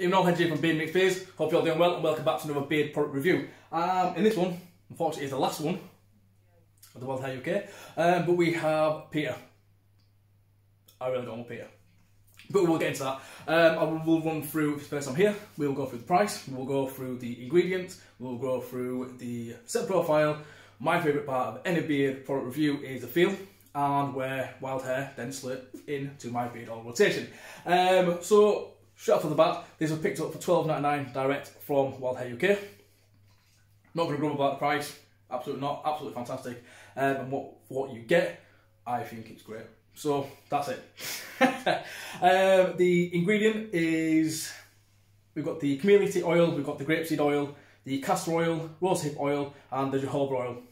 Even though I'm Hedgey from Beard Meets Beers, hope you're all doing well and welcome back to another beard product review. In this one, unfortunately it's the last one of the Wild Hare UK, but we have Peter. I really don't want Peter, but we'll get into that. I will run through, first I'm here, we will go through the price, we will go through the ingredients, we will go through the set profile. My favourite part of any beard product review is the feel, and where Wild Hare then slipped into my beard oil rotation. So straight off the bat, this was picked up for £12.99 direct from Wild Hare UK. Not going to grumble about the price, absolutely not, absolutely fantastic. And what you get, I think it's great. So that's it. The ingredient is, we've got the chamomile tea oil, we've got the grapeseed oil, the castor oil, rosehip oil, and the jojoba oil.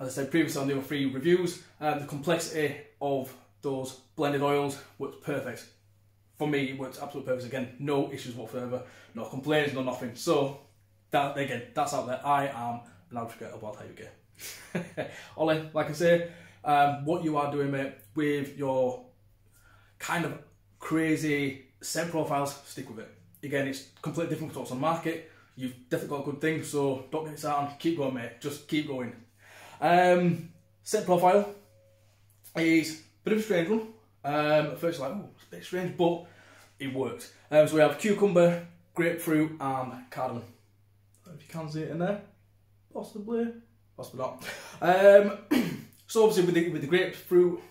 As I said previously on the other three reviews, the complexity of those blended oils works perfect. For me, it works absolute perfect again. No issues whatsoever, no complaints, no nothing. So, that again, that's out there. I am an advocate of Wild Hare UK. Ollie, like I say, what you are doing, mate, with your kind of crazy scent profiles, stick with it. Again, it's completely different from what's on the market. You've definitely got a good thing, so don't get started. Keep going, mate. Just keep going. Scent profile is a bit of a strange one. At first you're like, oh, it's a bit strange, but it works. So we have cucumber, grapefruit and cardamom. I don't know if you can see it in there, possibly, possibly not. So obviously with the grapefruit,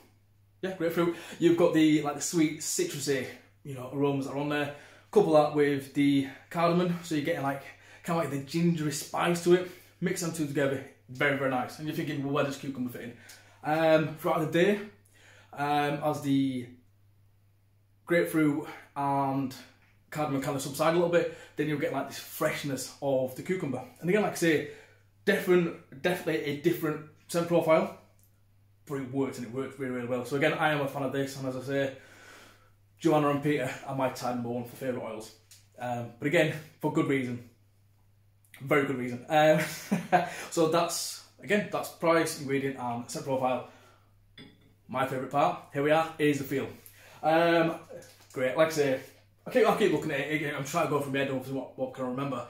yeah, grapefruit, you've got the like the sweet citrusy, you know, aromas that are on there. Couple that with the cardamom, so you're getting like kind of like the gingery spice to it. Mix them two together, very, very nice. And you're thinking, well, where does cucumber fit in? Throughout the day, as the grapefruit and cardamom kind of subside a little bit, then you'll get like this freshness of the cucumber. And again, like I say, definitely a different scent profile, but it works, and it works really, really well. So again, I am a fan of this, and as I say, Joanna and Peter are my time number one for favourite oils. But again, for good reason, very good reason. So that's, again, that's price, ingredient and scent profile. My favourite part, here we are, is the feel. Great, like I say, I'll keep looking at it, I'm trying to go from my head over to what can I remember.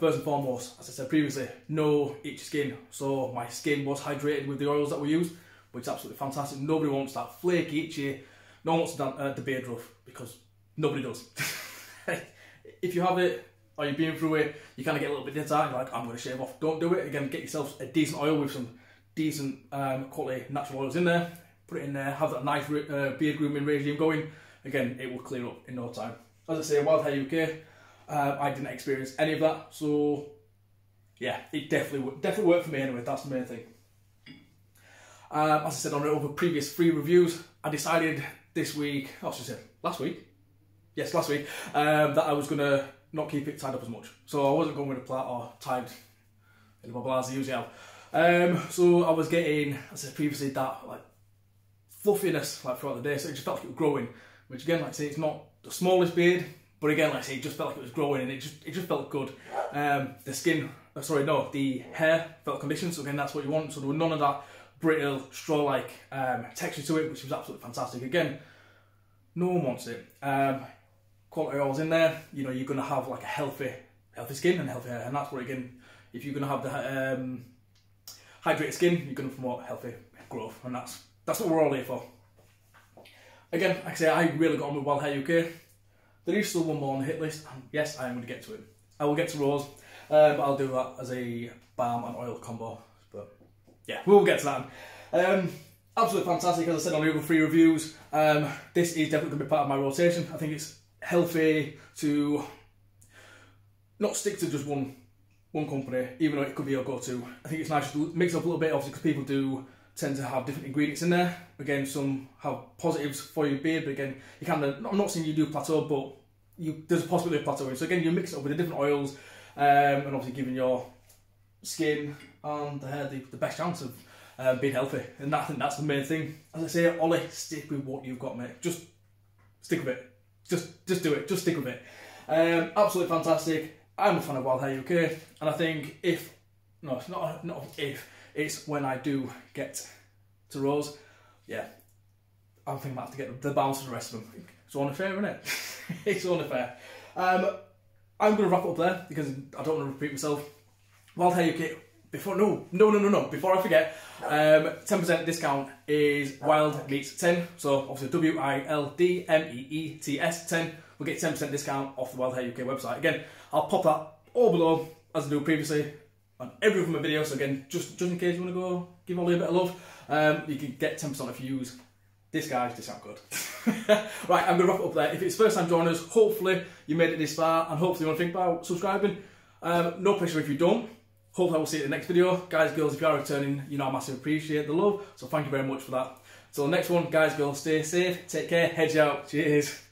First and foremost, as I said previously, no itchy skin, so my skin was hydrated with the oils that we used, which is absolutely fantastic. Nobody wants that flaky, itchy, no one wants the beard rough, because nobody does. If you have it, or you've been through it, you kind of get a little bit ditty, you're like, I'm going to shave off. Don't do it. Again, get yourself a decent oil with some decent quality natural oils in there. Put it in there, have that nice beard grooming regime going. Again, it will clear up in no time. As I say, Wild Hare UK, I didn't experience any of that, so yeah, it definitely worked for me anyway, that's the main thing. As I said on the other previous three reviews, I decided this week, I was just saying, last week, that I was going to not keep it tied up as much. So I wasn't going with a plait or tied in my blas, I usually have. So I was getting, as I said previously, that like fluffiness like throughout the day, so it just felt like it was growing, which again, like I say, it's not the smallest beard, but again, like I say, it just felt like it was growing, and it just felt good. The skin, the hair felt conditioned, so again, that's what you want. So there was none of that brittle straw-like texture to it, which was absolutely fantastic. Again, no one wants it. Quality oils in there, you know, you're going to have like a healthy skin and healthy hair, and that's where again, if you're going to have the hydrated skin, you're going to promote healthy growth, and that's what we're all here for. Again, like I say, I really got on with Wild Hare UK. There is still one more on the hit list, and yes, I am going to get to it. I will get to Rose, but I'll do that as a balm and oil combo. But yeah, we'll get to that. Absolutely fantastic, as I said on the other three reviews. This is definitely going to be part of my rotation. I think it's healthy to not stick to just one company, even though it could be your go-to. I think it's nice to mix up a little bit, obviously, because people do tend to have different ingredients in there. Again, some have positives for your beard, but again, you kind of, I'm not saying you do plateau, but there's a possibility of plateauing. So again, you mix it up with the different oils, and obviously giving your skin and the hair the best chance of being healthy. And I think that's the main thing. As I say, Ollie, stick with what you've got, mate. Just stick with it. Just do it. Just stick with it. Absolutely fantastic. I'm a fan of Wild Hare UK, and I think if, no, it's not if, it's when I do get to Rose, yeah, I think I might have to get the balance of the rest of them. It's unfair, isn't it? It's unfair. I'm going to wrap up there because I don't want to repeat myself. Wild Hare UK, before I forget, 10% discount is WILDMEETS10, so obviously WILDMEETS10, we'll get 10% discount off the Wild Hare UK website. Again, I'll pop that all below as I do previously on every one of my videos, so again, just in case you want to go give Ollie a bit of love, you can get 10% if you use this guy's discount code. Right, I'm going to wrap it up there. If it's first time joining us, hopefully you made it this far, and hopefully you want to think about subscribing. No pressure if you don't. Hopefully I will see you in the next video. Guys, girls, if you are returning, you know I massively appreciate the love, so thank you very much for that. So the next one, guys, girls, stay safe, take care, Hedgey out, cheers.